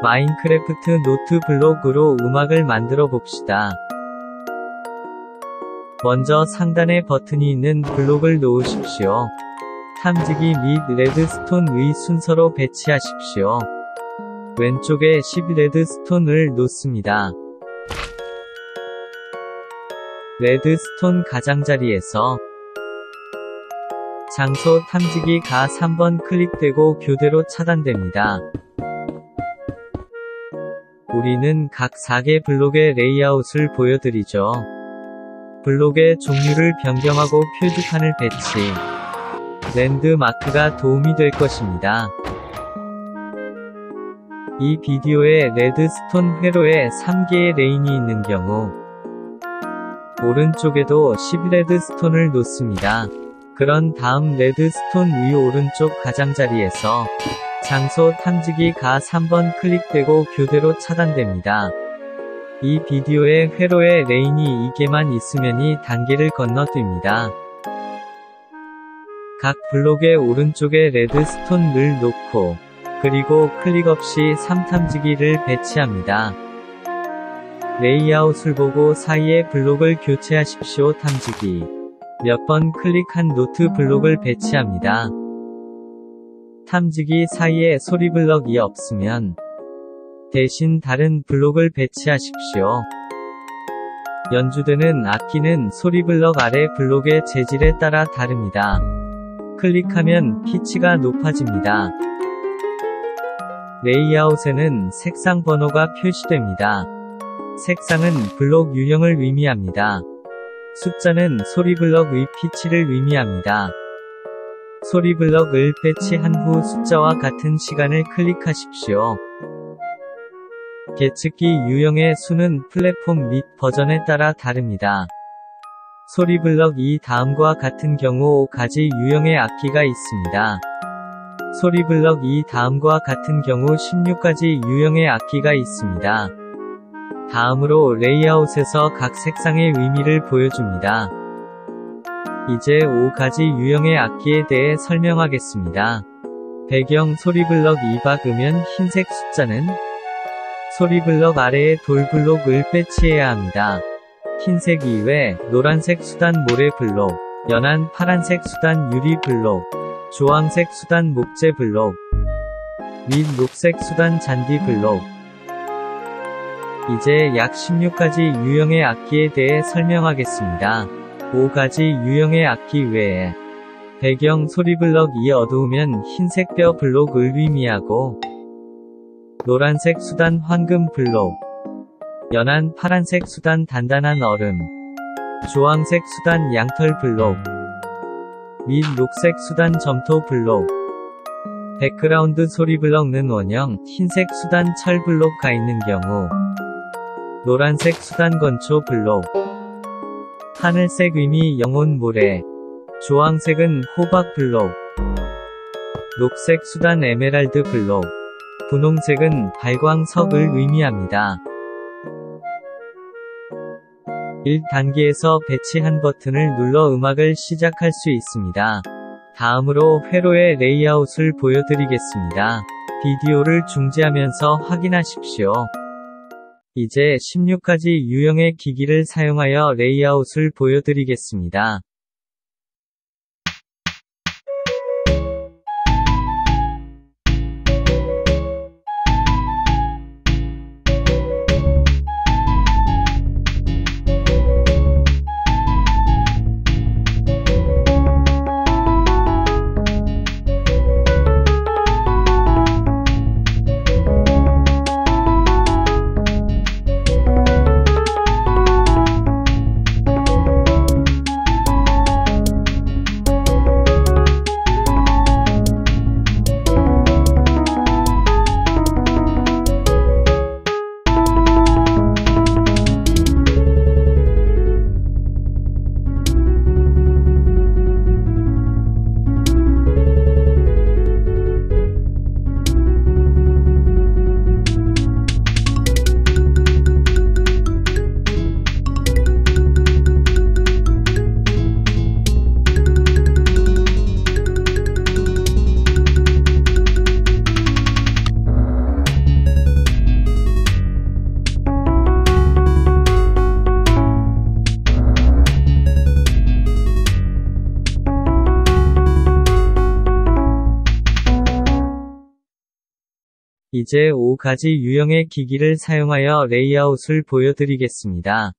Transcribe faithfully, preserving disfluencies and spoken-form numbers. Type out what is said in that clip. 마인크래프트 노트 블록으로 음악을 만들어 봅시다. 먼저 상단에 버튼이 있는 블록을 놓으십시오. 탐지기 및 레드스톤의 순서로 배치하십시오. 왼쪽에 십 레드스톤을 놓습니다. 레드스톤 가장자리에서 장소 탐지기가 삼 번 클릭되고 교대로 차단됩니다. 우리는 각 네 개 블록의 레이아웃을 보여드리죠. 블록의 종류를 변경하고 표지판을 배치, 랜드마크가 도움이 될 것입니다. 이 비디오에 레드스톤 회로에 세 개의 레인이 있는 경우 오른쪽에도 십 레드스톤을 놓습니다. 그런 다음 레드스톤 위 오른쪽 가장자리에서 장소 탐지기가 삼 번 클릭되고 교대로 차단됩니다. 이 비디오의 회로에 레인이 두 개만 있으면 이 단계를 건너뜁니다. 각 블록의 오른쪽에 레드스톤을 놓고 그리고 클릭 없이 삼 탐지기를 배치합니다. 레이아웃을 보고 사이의 블록을 교체하십시오. 탐지기 몇 번 클릭한 노트 블록을 배치합니다. 탐지기 사이에 소리 블럭이 없으면 대신 다른 블록을 배치하십시오. 연주되는 악기는 소리 블럭 아래 블록의 재질에 따라 다릅니다. 클릭하면 피치가 높아집니다. 레이아웃에는 색상 번호가 표시됩니다. 색상은 블록 유형을 의미합니다. 숫자는 소리 블럭의 피치를 의미합니다. 소리 블럭을 배치한 후 숫자와 같은 시간을 클릭하십시오. 계측기 유형의 수는 플랫폼 및 버전에 따라 다릅니다. 소리 블럭 이 다음과 같은 경우 다섯 가지 유형의 악기가 있습니다. 소리 블럭 이 다음과 같은 경우 열여섯 가지 유형의 악기가 있습니다. 다음으로 레이아웃에서 각 색상의 의미를 보여줍니다. 이제 다섯 가지 유형의 악기에 대해 설명하겠습니다. 배경 소리 블럭 이 박으면 흰색 숫자는 소리 블럭 아래에 돌 블록을 배치해야 합니다. 흰색 이외 노란색 수단 모래 블록, 연한 파란색 수단 유리 블록, 주황색 수단 목재 블록, 및 녹색 수단 잔디 블록. 이제 약 열여섯 가지 유형의 악기에 대해 설명하겠습니다. 다섯 가지 유형의 악기 외에 배경 소리 블럭 이 어두우면 흰색 뼈 블록을 의미하고 노란색 수단 황금 블록, 연한 파란색 수단 단단한 얼음, 주황색 수단 양털 블록, 및 녹색 수단 점토 블록. 백그라운드 소리 블럭은 원형 흰색 수단 철 블록가 있는 경우 노란색 수단 건초 블록, 하늘색 의미 영혼 모래, 주황색은 호박 블록, 녹색 수단 에메랄드 블록, 분홍색은 발광석을 의미합니다. 일 단계에서 배치한 버튼을 눌러 음악을 시작할 수 있습니다. 다음으로 회로의 레이아웃을 보여드리겠습니다. 비디오를 중지하면서 확인하십시오. 이제 열여섯 가지 유형의 기기를 사용하여 레이아웃을 보여드리겠습니다. 이제 네 가지 유형의 기기를 사용하여 레이아웃을 보여드리겠습니다.